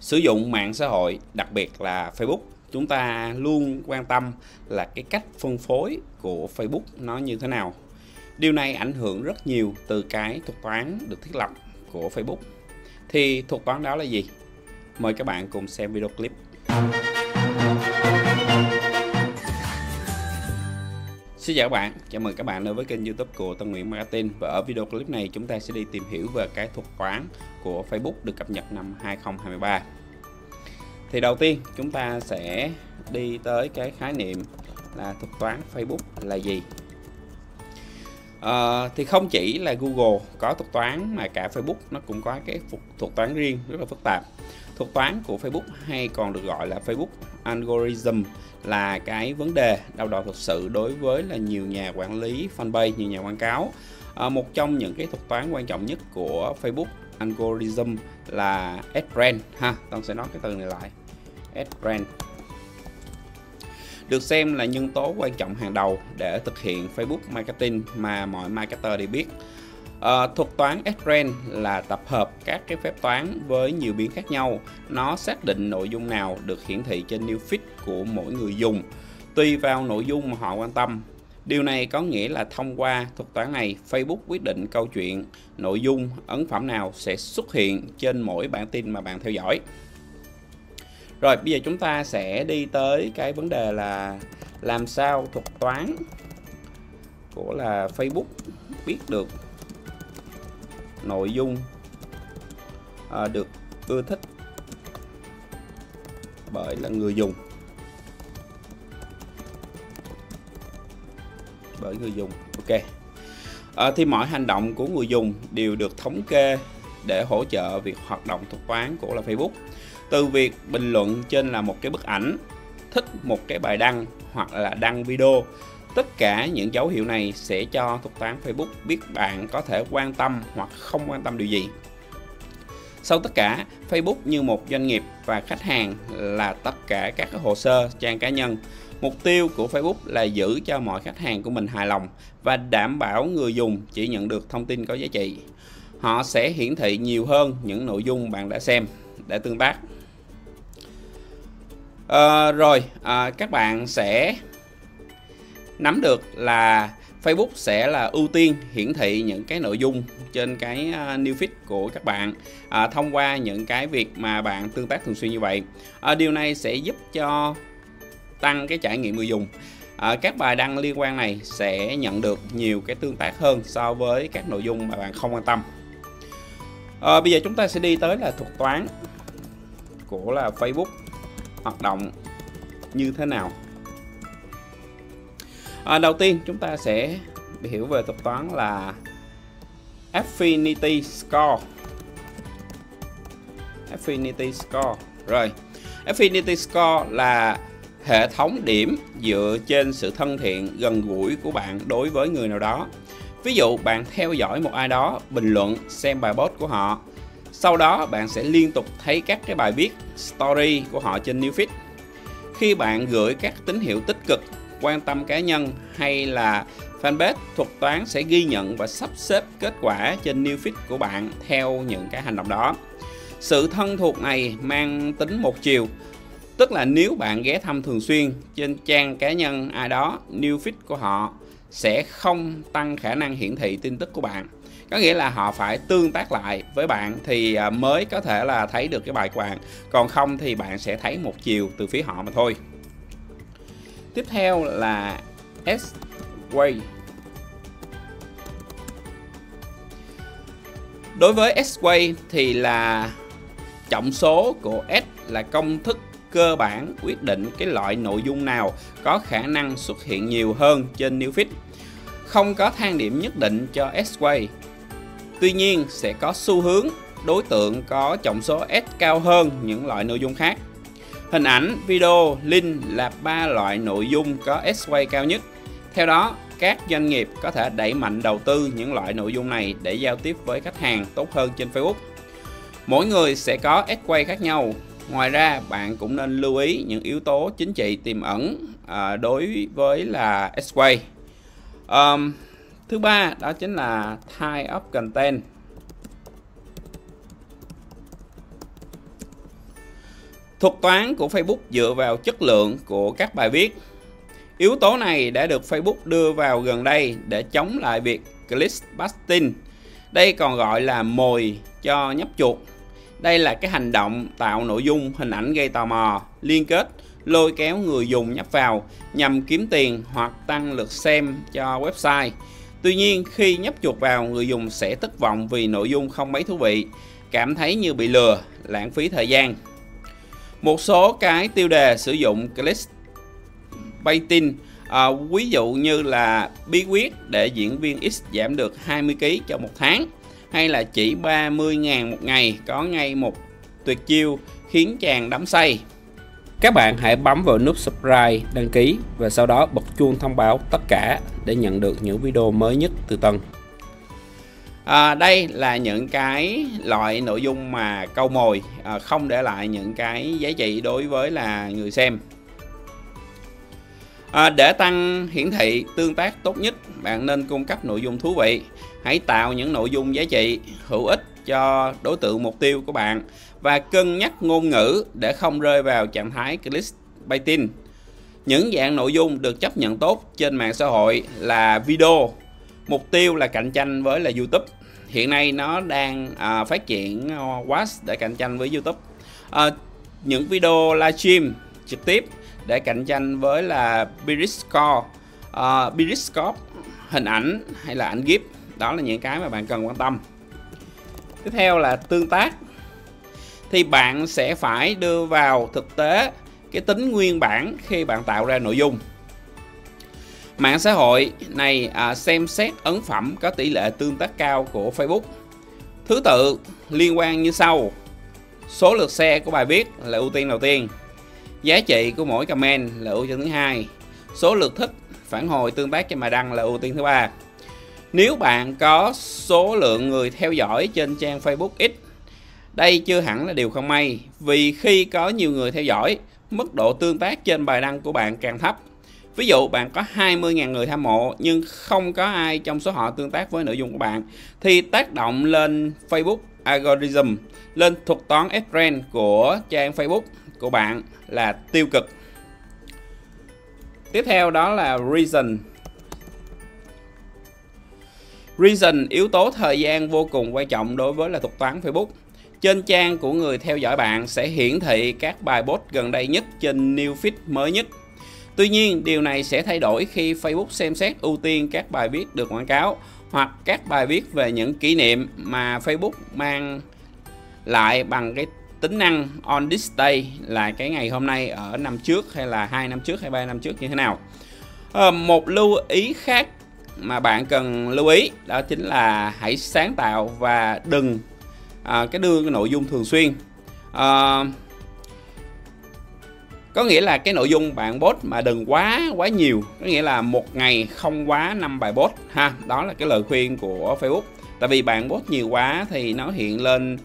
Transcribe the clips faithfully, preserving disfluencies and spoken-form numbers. Sử dụng mạng xã hội, đặc biệt là Facebook, chúng ta luôn quan tâm là cái cách phân phối của Facebook nó như thế nào. Điều này ảnh hưởng rất nhiều từ cái thuật toán được thiết lập của Facebook. Thì thuật toán đó là gì? Mời các bạn cùng xem video clip. Xin chào các bạn, chào mừng các bạn đến với kênh YouTube của Tân Nguyễn Marketing. Và ở video clip này chúng ta sẽ đi tìm hiểu về cái thuật toán của Facebook được cập nhật năm hai không hai ba. Thì đầu tiên chúng ta sẽ đi tới cái khái niệm là thuật toán Facebook là gì. À, thì không chỉ là Google có thuật toán mà cả Facebook nó cũng có cái thuật toán riêng rất là phức tạp. Thuật toán của Facebook hay còn được gọi là Facebook Algorithm là cái vấn đề đau đầu thực sự đối với là nhiều nhà quản lý fanpage, nhiều nhà quảng cáo. À, một trong những cái thuật toán quan trọng nhất của Facebook Algorithm là AdTrend ha, Tân sẽ nói cái từ này lại. AdTrend được xem là nhân tố quan trọng hàng đầu để thực hiện Facebook Marketing mà mọi marketer đều biết. À, thuật toán AdTrend là tập hợp các cái phép toán với nhiều biến khác nhau. Nó xác định nội dung nào được hiển thị trên Newsfeed của mỗi người dùng, tùy vào nội dung mà họ quan tâm. Điều này có nghĩa là thông qua thuật toán này, Facebook quyết định câu chuyện, nội dung, ấn phẩm nào sẽ xuất hiện trên mỗi bản tin mà bạn theo dõi. Rồi bây giờ chúng ta sẽ đi tới cái vấn đề là làm sao thuật toán của là Facebook biết được nội dung à, được ưa thích bởi là người dùng bởi người dùng ok à, thì mọi hành động của người dùng đều được thống kê để hỗ trợ việc hoạt động thuật toán của là Facebook. Từ việc bình luận trên là một cái bức ảnh, thích một cái bài đăng hoặc là đăng video, tất cả những dấu hiệu này sẽ cho thuật toán Facebook biết bạn có thể quan tâm hoặc không quan tâm điều gì. Sau tất cả, Facebook như một doanh nghiệp và khách hàng là tất cả các hồ sơ trang cá nhân. Mục tiêu của Facebook là giữ cho mọi khách hàng của mình hài lòng và đảm bảo người dùng chỉ nhận được thông tin có giá trị. Họ sẽ hiển thị nhiều hơn những nội dung bạn đã xem để tương tác. À, rồi à, các bạn sẽ nắm được là Facebook sẽ là ưu tiên hiển thị những cái nội dung trên cái new feed của các bạn à, thông qua những cái việc mà bạn tương tác thường xuyên như vậy. À, điều này sẽ giúp cho tăng cái trải nghiệm người dùng. À, các bài đăng liên quan này sẽ nhận được nhiều cái tương tác hơn so với các nội dung mà bạn không quan tâm. À, bây giờ chúng ta sẽ đi tới là thuật toán của là Facebook hoạt động như thế nào. À, đầu tiên chúng ta sẽ hiểu về thuật toán là Affinity Score. Affinity Score. Rồi, Affinity Score là hệ thống điểm dựa trên sự thân thiện, gần gũi của bạn đối với người nào đó. Ví dụ bạn theo dõi một ai đó, bình luận, xem bài post của họ. Sau đó bạn sẽ liên tục thấy các cái bài viết, story của họ trên Newsfeed. Khi bạn gửi các tín hiệu tích cực, quan tâm cá nhân hay là fanpage, thuật toán sẽ ghi nhận và sắp xếp kết quả trên Newsfeed của bạn theo những cái hành động đó. Sự thân thuộc này mang tính một chiều, tức là nếu bạn ghé thăm thường xuyên trên trang cá nhân ai đó, Newsfeed của họ sẽ không tăng khả năng hiển thị tin tức của bạn. Có nghĩa là họ phải tương tác lại với bạn thì mới có thể là thấy được cái bài của bạn, còn không thì bạn sẽ thấy một chiều từ phía họ mà thôi. Tiếp theo là S-way. Đối với S-way thì là trọng số của S là công thức cơ bản quyết định cái loại nội dung nào có khả năng xuất hiện nhiều hơn trên Newsfeed. Không có thang điểm nhất định cho S-way. Tuy nhiên sẽ có xu hướng đối tượng có trọng số S cao hơn những loại nội dung khác. Hình ảnh, video, link là ba loại nội dung có S-way cao nhất. Theo đó, các doanh nghiệp có thể đẩy mạnh đầu tư những loại nội dung này để giao tiếp với khách hàng tốt hơn trên Facebook. Mỗi người sẽ có S-way khác nhau. Ngoài ra, bạn cũng nên lưu ý những yếu tố chính trị tiềm ẩn à, đối với là S-way. Um, thứ ba đó chính là type of content. Thuật toán của Facebook dựa vào chất lượng của các bài viết. Yếu tố này đã được Facebook đưa vào gần đây để chống lại việc clickbaiting. Đây còn gọi là mồi cho nhấp chuột. Đây là cái hành động tạo nội dung, hình ảnh gây tò mò, liên kết, lôi kéo người dùng nhấp vào nhằm kiếm tiền hoặc tăng lượt xem cho website. Tuy nhiên, khi nhấp chuột vào, người dùng sẽ thất vọng vì nội dung không mấy thú vị, cảm thấy như bị lừa, lãng phí thời gian. Một số cái tiêu đề sử dụng clickbaiting, à, ví dụ như là bí quyết để diễn viên X giảm được hai mươi ký trong một tháng, hay là chỉ ba mươi ngàn một ngày có ngay một tuyệt chiêu khiến chàng đắm say. Các bạn hãy bấm vào nút subscribe, đăng ký và sau đó bật chuông thông báo tất cả để nhận được những video mới nhất từ Tân. À, đây là những cái loại nội dung mà câu mồi, à, không để lại những cái giá trị đối với là người xem. À, để tăng hiển thị tương tác tốt nhất, bạn nên cung cấp nội dung thú vị. Hãy tạo những nội dung giá trị, hữu ích cho đối tượng mục tiêu của bạn và cân nhắc ngôn ngữ để không rơi vào trạng thái clickbaiting. Những dạng nội dung được chấp nhận tốt trên mạng xã hội là video. Mục tiêu là cạnh tranh với là YouTube. Hiện nay nó đang à, phát triển quá để cạnh tranh với YouTube. À, những video livestream trực tiếp để cạnh tranh với là Periscope, à, Periscope, hình ảnh hay là ảnh GIF. Đó là những cái mà bạn cần quan tâm. Tiếp theo là tương tác. Thì bạn sẽ phải đưa vào thực tế cái tính nguyên bản khi bạn tạo ra nội dung. Mạng xã hội này à, xem xét ấn phẩm có tỷ lệ tương tác cao của Facebook. Thứ tự liên quan như sau. Số lượt share của bài viết là ưu tiên đầu tiên. Giá trị của mỗi comment là ưu tiên thứ hai. Số lượt thích, phản hồi tương tác trên bài đăng là ưu tiên thứ ba. Nếu bạn có số lượng người theo dõi trên trang Facebook ít, đây chưa hẳn là điều không may, vì khi có nhiều người theo dõi, mức độ tương tác trên bài đăng của bạn càng thấp. Ví dụ bạn có hai mươi ngàn người hâm mộ nhưng không có ai trong số họ tương tác với nội dung của bạn, thì tác động lên Facebook algorithm, lên thuật toán Ad Rank của trang Facebook của bạn là tiêu cực. Tiếp theo đó là reason. Reason, yếu tố thời gian vô cùng quan trọng đối với là thuật toán Facebook. Trên trang của người theo dõi bạn sẽ hiển thị các bài post gần đây nhất trên Newsfeed mới nhất. Tuy nhiên, điều này sẽ thay đổi khi Facebook xem xét ưu tiên các bài viết được quảng cáo hoặc các bài viết về những kỷ niệm mà Facebook mang lại bằng cái tính năng on this day, là cái ngày hôm nay ở năm trước hay là hai năm trước hay ba năm trước như thế nào. À, một lưu ý khác mà bạn cần lưu ý đó chính là hãy sáng tạo và đừng à, cái đưa cái nội dung thường xuyên. À, có nghĩa là cái nội dung bạn post mà đừng quá quá nhiều, có nghĩa là một ngày không quá năm bài post ha. Đó là cái lời khuyên của Facebook, tại vì bạn post nhiều quá thì nó hiện lên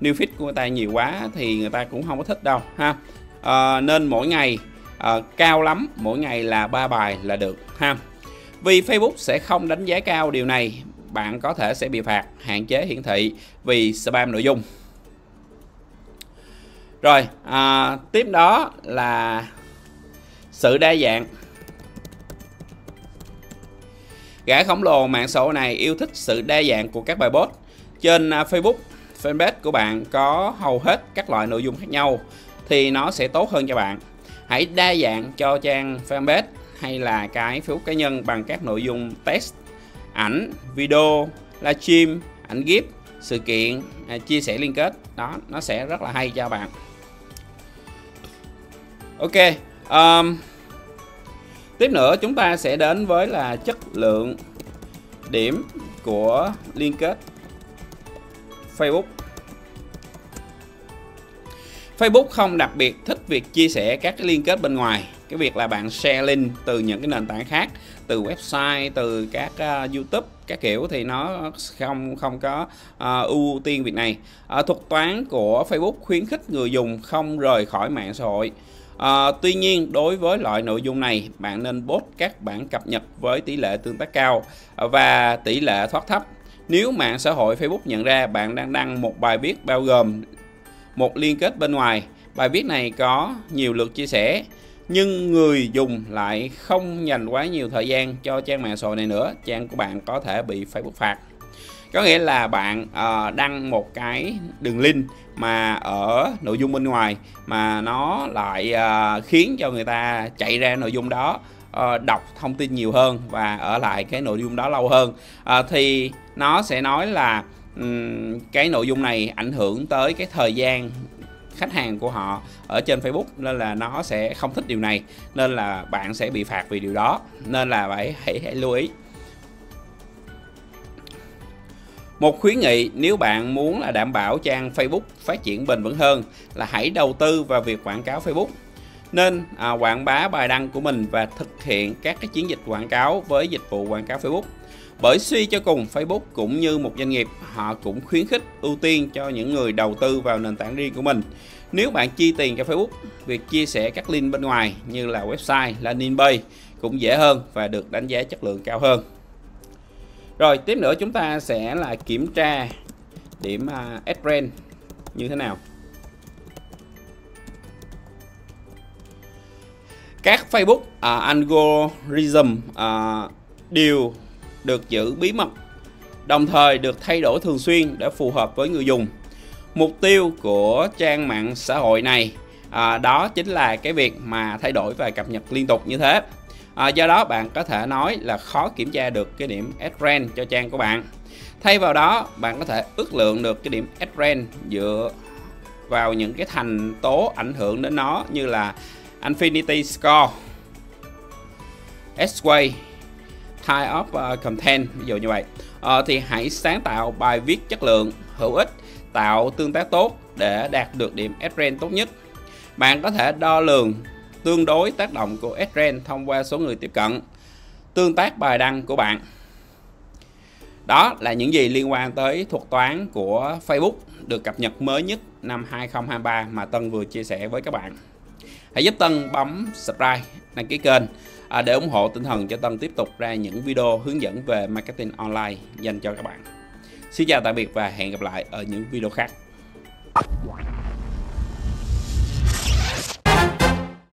newsfeed của người ta nhiều quá thì người ta cũng không có thích đâu ha. À, nên mỗi ngày à, cao lắm mỗi ngày là ba bài là được ha. Vì Facebook sẽ không đánh giá cao điều này, bạn có thể sẽ bị phạt, hạn chế hiển thị vì spam nội dung. Rồi, à, tiếp đó là sự đa dạng. Gã khổng lồ mạng xã hội này yêu thích sự đa dạng của các bài post. Trên Facebook, fanpage của bạn có hầu hết các loại nội dung khác nhau thì nó sẽ tốt hơn cho bạn. Hãy đa dạng cho trang fanpage hay là cái Facebook cá nhân bằng các nội dung text, ảnh, video, livestream, ảnh GIF, sự kiện, chia sẻ liên kết. Đó, nó sẽ rất là hay cho bạn. Ok, um, tiếp nữa chúng ta sẽ đến với là chất lượng điểm của liên kết Facebook. Facebook không đặc biệt thích việc chia sẻ các cái liên kết bên ngoài. Cái việc là bạn share link từ những cái nền tảng khác, từ website, từ các uh, YouTube, các kiểu thì nó không không có uh, ưu tiên việc này. Uh, thuật toán của Facebook khuyến khích người dùng không rời khỏi mạng xã hội. Uh, tuy nhiên, đối với loại nội dung này, bạn nên post các bản cập nhật với tỷ lệ tương tác cao và tỷ lệ thoát thấp. Nếu mạng xã hội Facebook nhận ra bạn đang đăng một bài viết bao gồm một liên kết bên ngoài, Bài viết này có nhiều lượt chia sẻ, nhưng người dùng lại không dành quá nhiều thời gian cho trang mạng xã hội này nữa, trang của bạn có thể bị Facebook phạt. Có nghĩa là bạn đăng một cái đường link mà ở nội dung bên ngoài mà nó lại khiến cho người ta chạy ra nội dung đó, đọc thông tin nhiều hơn và ở lại cái nội dung đó lâu hơn, thì nó sẽ nói là cái nội dung này ảnh hưởng tới cái thời gian khách hàng của họ ở trên Facebook, nên là nó sẽ không thích điều này, nên là bạn sẽ bị phạt vì điều đó. Nên là phải hãy, hãy lưu ý. Một khuyến nghị nếu bạn muốn là đảm bảo trang Facebook phát triển bền vững hơn là hãy đầu tư vào việc quảng cáo Facebook. Nên à, quảng bá bài đăng của mình và thực hiện các cái chiến dịch quảng cáo với dịch vụ quảng cáo Facebook. Bởi suy cho cùng Facebook cũng như một doanh nghiệp, họ cũng khuyến khích ưu tiên cho những người đầu tư vào nền tảng riêng của mình. Nếu bạn chi tiền cho Facebook, việc chia sẻ các link bên ngoài như là website, landing page cũng dễ hơn và được đánh giá chất lượng cao hơn. Rồi tiếp nữa chúng ta sẽ là kiểm tra điểm AdTrend như thế nào. Các Facebook uh, algorithm uh, đều được giữ bí mật, đồng thời được thay đổi thường xuyên để phù hợp với người dùng. Mục tiêu của trang mạng xã hội này à, đó chính là cái việc mà thay đổi và cập nhật liên tục như thế. À, do đó bạn có thể nói là khó kiểm tra được cái điểm AdTrend cho trang của bạn. Thay vào đó, bạn có thể ước lượng được cái điểm AdTrend dựa vào những cái thành tố ảnh hưởng đến nó như là Affinity Score, S-way, type of uh, content, ví dụ như vậy. À, thì hãy sáng tạo bài viết chất lượng, hữu ích, tạo tương tác tốt để đạt được điểm AdTrend tốt nhất. Bạn có thể đo lường tương đối tác động của AdTrend thông qua số người tiếp cận, tương tác bài đăng của bạn. Đó là những gì liên quan tới thuật toán của Facebook được cập nhật mới nhất năm hai không hai ba mà Tân vừa chia sẻ với các bạn. Hãy giúp Tân bấm subscribe, đăng ký kênh để ủng hộ tinh thần cho Tân tiếp tục ra những video hướng dẫn về marketing online dành cho các bạn. Xin chào tạm biệt và hẹn gặp lại ở những video khác.